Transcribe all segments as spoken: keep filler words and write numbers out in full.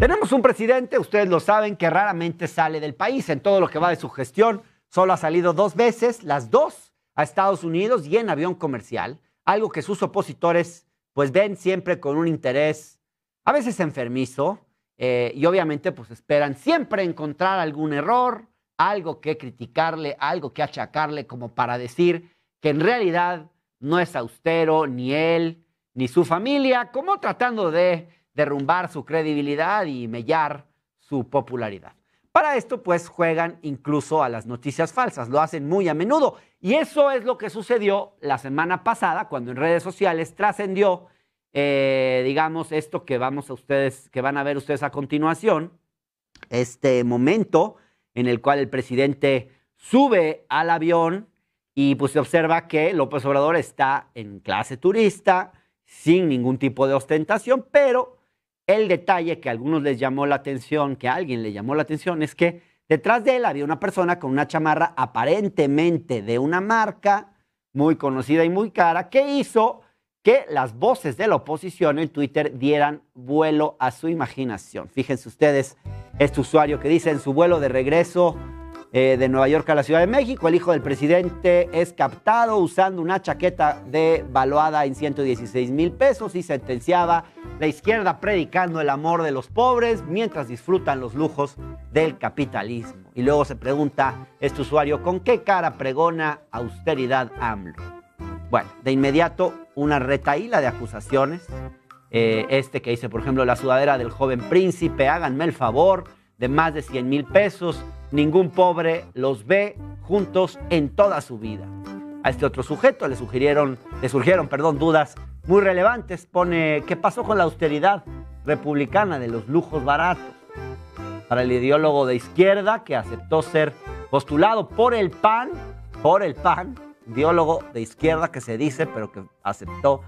Tenemos un presidente, ustedes lo saben, que raramente sale del país. En todo lo que va de su gestión, solo ha salido dos veces, las dos a Estados Unidos y en avión comercial, algo que sus opositores pues ven siempre con un interés a veces enfermizo eh, y obviamente pues esperan siempre encontrar algún error, algo que criticarle, algo que achacarle como para decir que en realidad no es austero ni él ni su familia, como tratando de derrumbar su credibilidad y mellar su popularidad. Para esto, pues, juegan incluso a las noticias falsas. Lo hacen muy a menudo. Y eso es lo que sucedió la semana pasada, cuando en redes sociales trascendió, eh, digamos, esto que vamos a ustedes, que van a ver ustedes a continuación, este momento en el cual el presidente sube al avión y, pues, se observa que López Obrador está en clase turista, sin ningún tipo de ostentación, pero el detalle que a algunos les llamó la atención, que a alguien le llamó la atención, es que detrás de él había una persona con una chamarra aparentemente de una marca muy conocida y muy cara, que hizo que las voces de la oposición en Twitter dieran vuelo a su imaginación. Fíjense ustedes, este usuario que dice: en su vuelo de regreso eh, de Nueva York a la Ciudad de México, el hijo del presidente es captado usando una chaqueta devaluada en ciento dieciséis mil pesos y sentenciaba la izquierda predicando el amor de los pobres mientras disfrutan los lujos del capitalismo. Y luego se pregunta este usuario: ¿con qué cara pregona austeridad AMLO? Bueno, de inmediato una retaíla de acusaciones. Eh, este que dice, por ejemplo, la sudadera del joven príncipe, háganme el favor, de más de cien mil pesos, ningún pobre los ve juntos en toda su vida. A este otro sujeto le sugirieron, le surgieron, perdón, dudas muy relevantes. Pone: ¿qué pasó con la austeridad republicana de los lujos baratos? Para el ideólogo de izquierda que aceptó ser postulado por el P A N, por el P A N, ideólogo de izquierda que se dice, pero que aceptó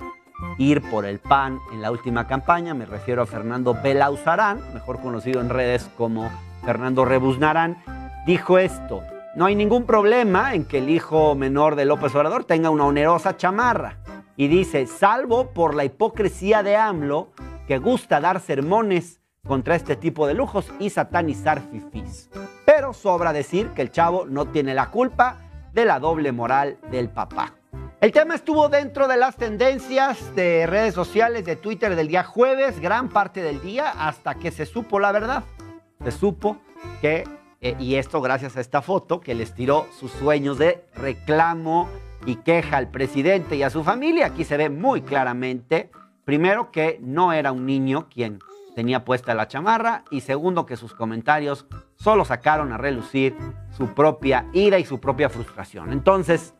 ir por el P A N en la última campaña, me refiero a Fernando Belauzarán, mejor conocido en redes como Fernando Rebuznarán, dijo esto: no hay ningún problema en que el hijo menor de López Obrador tenga una onerosa chamarra. Y dice, salvo por la hipocresía de AMLO, que gusta dar sermones contra este tipo de lujos y satanizar fifís. Pero sobra decir que el chavo no tiene la culpa de la doble moral del papá. El tema estuvo dentro de las tendencias de redes sociales de Twitter del día jueves, gran parte del día, hasta que se supo la verdad. Se supo que, eh, y esto gracias a esta foto, que les tiró sus sueños de reclamo y queja al presidente y a su familia. Aquí se ve muy claramente, primero, que no era un niño quien tenía puesta la chamarra, y segundo, que sus comentarios solo sacaron a relucir su propia ira y su propia frustración. Entonces,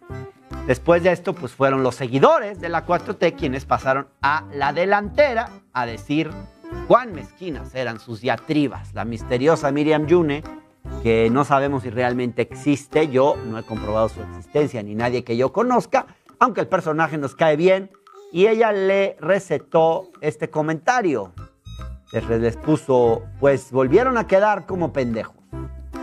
después de esto, pues fueron los seguidores de la cuatro T quienes pasaron a la delantera a decir cuán mezquinas eran sus diatribas. La misteriosa Miriam June, que no sabemos si realmente existe, yo no he comprobado su existencia ni nadie que yo conozca, aunque el personaje nos cae bien, y ella le recetó este comentario. Les, les puso, pues volvieron a quedar como pendejos,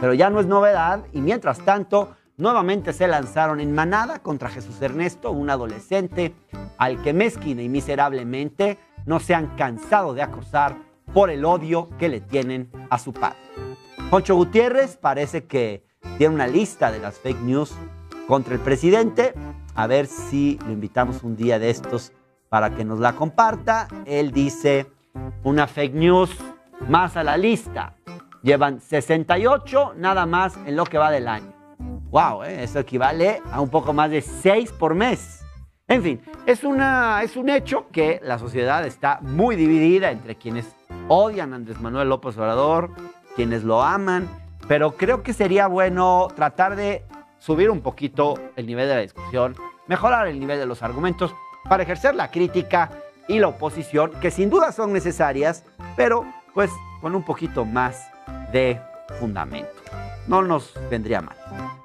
pero ya no es novedad, y mientras tanto nuevamente se lanzaron en manada contra Jesús Ernesto, un adolescente al que mezquina y miserablemente no se han cansado de acosar por el odio que le tienen a su padre. Poncho Gutiérrez parece que tiene una lista de las fake news contra el presidente. A ver si lo invitamos un día de estos para que nos la comparta. Él dice, una fake news más a la lista. Llevan sesenta y ocho nada más en lo que va del año. ¡Wow! ¿eh? Eso equivale a un poco más de seis por mes. En fin, es, una, es un hecho que la sociedad está muy dividida entre quienes odian a Andrés Manuel López Obrador, quienes lo aman, pero creo que sería bueno tratar de subir un poquito el nivel de la discusión, mejorar el nivel de los argumentos para ejercer la crítica y la oposición, que sin duda son necesarias, pero pues con un poquito más de fundamento. No nos vendría mal.